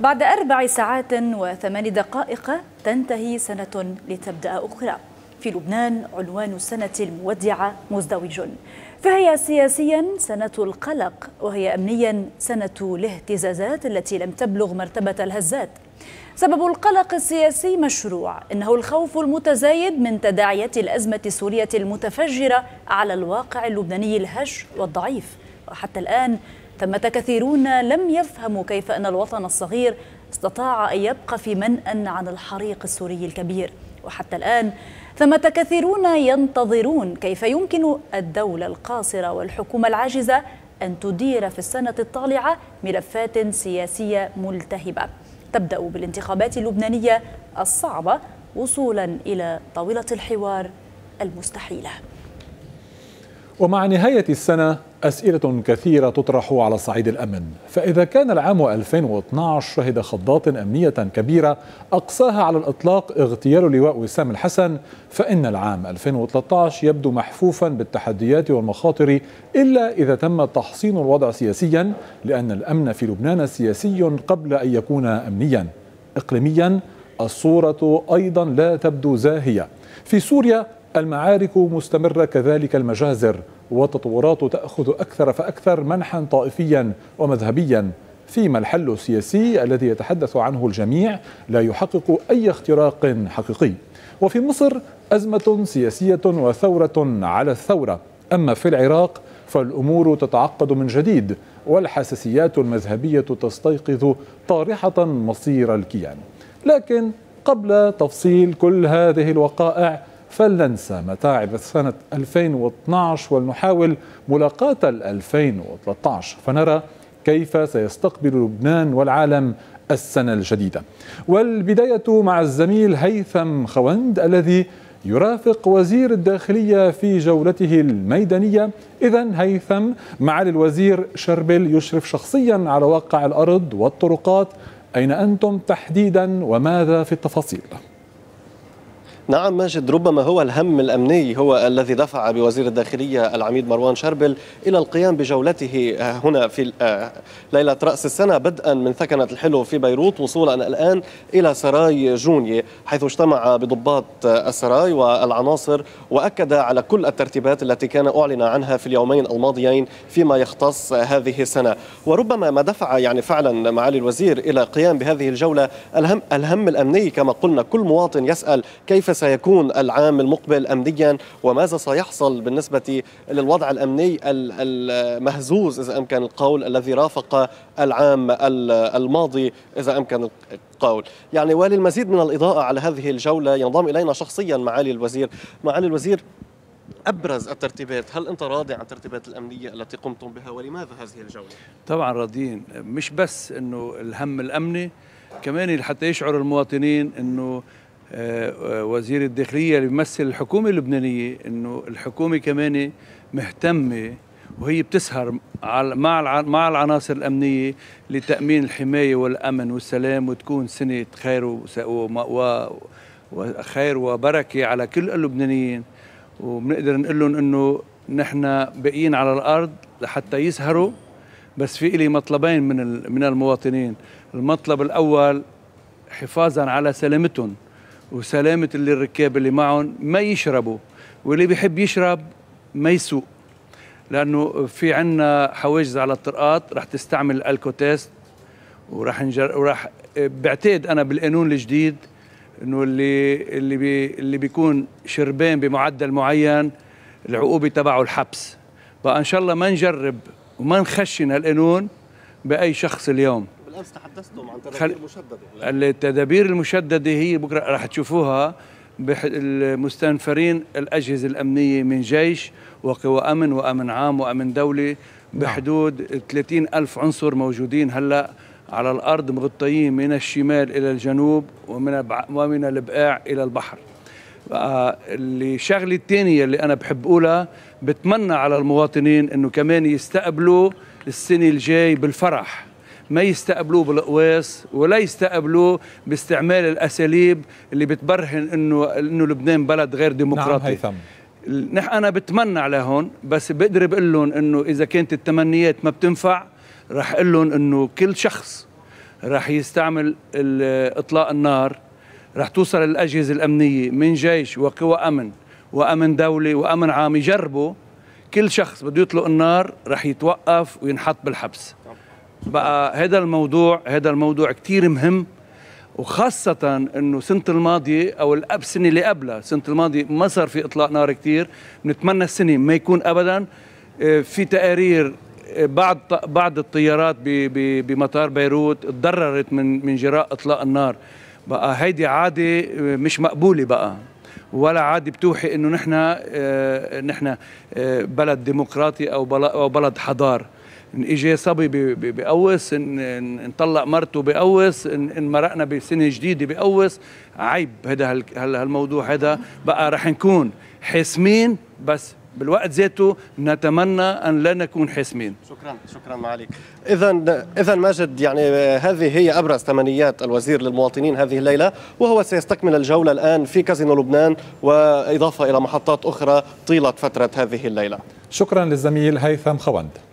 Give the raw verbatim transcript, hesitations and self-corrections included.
بعد أربع ساعات وثمان دقائق تنتهي سنة لتبدأ أخرى. في لبنان عنوان السنة المودعة مزدوج، فهي سياسيا سنة القلق، وهي أمنيا سنة الاهتزازات التي لم تبلغ مرتبة الهزات. سبب القلق السياسي مشروع، إنه الخوف المتزايد من تداعيات الأزمة السورية المتفجرة على الواقع اللبناني الهش والضعيف. وحتى الآن ثمة كثيرون لم يفهموا كيف أن الوطن الصغير استطاع أن يبقى في منأى عن الحريق السوري الكبير، وحتى الآن ثمة كثيرون ينتظرون كيف يمكن الدولة القاصرة والحكومة العاجزة أن تدير في السنة الطالعة ملفات سياسية ملتهبة تبدأ بالانتخابات اللبنانية الصعبة وصولا إلى طاولة الحوار المستحيلة. ومع نهاية السنة أسئلة كثيرة تطرح على صعيد الأمن. فإذا كان العام ألفين واثنعش شهد خضات أمنية كبيرة أقصاها على الإطلاق اغتيال لواء وسام الحسن، فإن العام ألفين وثلاثطعش يبدو محفوفا بالتحديات والمخاطر، إلا إذا تم تحصين الوضع سياسيا، لأن الأمن في لبنان سياسي قبل أن يكون أمنيا. إقليميا الصورة أيضا لا تبدو زاهية. في سوريا المعارك مستمرة، كذلك المجازر، والتطورات تأخذ أكثر فأكثر منحا طائفيا ومذهبيا، فيما الحل السياسي الذي يتحدث عنه الجميع لا يحقق أي اختراق حقيقي. وفي مصر أزمة سياسية وثورة على الثورة. أما في العراق فالأمور تتعقد من جديد، والحساسيات المذهبية تستيقظ طارحة مصير الكيان. لكن قبل تفصيل كل هذه الوقائع فلننسى متاعب سنة ألفين واثنعش ولنحاول ملاقاة ألفين وثلاثطعش، فنرى كيف سيستقبل لبنان والعالم السنة الجديدة. والبداية مع الزميل هيثم خوند الذي يرافق وزير الداخلية في جولته الميدانية. إذن هيثم، معالي الوزير شربل يشرف شخصيا على واقع الأرض والطرقات، أين أنتم تحديدا وماذا في التفاصيل؟ نعم ماجد، ربما هو الهم الأمني هو الذي دفع بوزير الداخلية العميد مروان شربل إلى القيام بجولته هنا في ليلة رأس السنة، بدءا من ثكنة الحلو في بيروت وصولا الآن إلى سراي جونية، حيث اجتمع بضباط السراي والعناصر وأكد على كل الترتيبات التي كان أعلن عنها في اليومين الماضيين فيما يختص هذه السنة. وربما ما دفع يعني فعلا معالي الوزير إلى القيام بهذه الجولة الهم, الهم الأمني. كما قلنا كل مواطن يسأل كيف سيكون العام المقبل أمنيا، وماذا سيحصل بالنسبة للوضع الأمني المهزوز إذا أمكن القول الذي رافق العام الماضي إذا أمكن القول. يعني وللمزيد من الإضاءة على هذه الجولة ينضم إلينا شخصيا معالي الوزير. معالي الوزير، أبرز الترتيبات، هل أنت راضي عن الترتيبات الأمنية التي قمتم بها ولماذا هذه الجولة؟ طبعا راضيين، مش بس أنه الهم الأمني، كمان حتى يشعر المواطنين أنه وزير الداخلية اللي بيمثل الحكومة اللبنانية أنه الحكومة كمان مهتمة وهي بتسهر مع العناصر الأمنية لتأمين الحماية والأمن والسلام، وتكون سنة خير وخير وبركة على كل اللبنانيين. وبنقدر نقول لهم أنه نحن باقيين على الأرض لحتى يسهروا. بس في إلي مطلبين من من المواطنين. المطلب الأول حفاظا على سلامتهم وسلامة اللي الركاب اللي معهم، ما يشربوا، واللي بيحب يشرب ما يسوق، لأنه في عنا حواجز على الطرقات رح تستعمل الألكوتيست، ورح نجر ورح بعتقد أنا بالقانون الجديد إنه اللي اللي بي اللي بيكون شربان بمعدل معين العقوبة تبعه الحبس. بقى إن شاء الله ما نجرب وما نخشن هالقانون بأي شخص اليوم. بالأمس تحدثتم عن تدابير مشددة. التدابير المشددة هي بكرة راح تشوفوها، المستنفرين الأجهزة الأمنية من جيش وقوى أمن وأمن عام وأمن دولي بحدود ثلاثين ألف عنصر موجودين هلأ على الأرض، مغطيين من الشمال إلى الجنوب ومن ومن البقاع إلى البحر. الشغلة الثانية اللي أنا بحب أقولها، بتمنى على المواطنين أنه كمان يستقبلوا السنة الجاي بالفرح، ما يستقبلوه بالقواص ولا يستقبلوه باستعمال الأساليب اللي بتبرهن إنه إنه لبنان بلد غير ديمقراطي. نعم هيثم، أنا بتمنى على هون، بس بقدر بقول لهم إنه إذا كانت التمنيات ما بتنفع رح أقول لهم إنه كل شخص راح يستعمل إطلاق النار، راح توصل الأجهزة الأمنية من جيش وقوى أمن وأمن دولي وأمن عام يجربوا كل شخص بده يطلق النار راح يتوقف وينحط بالحبس. بقى هذا الموضوع هذا الموضوع كثير مهم، وخاصة انه سنة الماضية او السنة اللي قبلها، سنة الماضية ما صار في اطلاق نار كثير، بنتمنى السنة ما يكون ابدا. في تقارير بعض بعض الطيارات بمطار بيروت تضررت من من جراء اطلاق النار. بقى هيدي عادة مش مقبولة بقى، ولا عادي بتوحي انه نحن نحن بلد ديمقراطي او بلد حضار. اجى صبي بقوس، نطلق مرته بقوس، انمرقنا بسنه جديده بقوس، عيب. هذا هالموضوع هذا بقى رح نكون حاسمين، بس بالوقت ذاته نتمنى ان لا نكون حاسمين. شكرا شكرا معاليك. اذا اذا ماجد، يعني هذه هي ابرز تمنيات الوزير للمواطنين هذه الليله، وهو سيستكمل الجوله الان في كازينو لبنان واضافه الى محطات اخرى طيله فتره هذه الليله. شكرا للزميل هيثم خوند.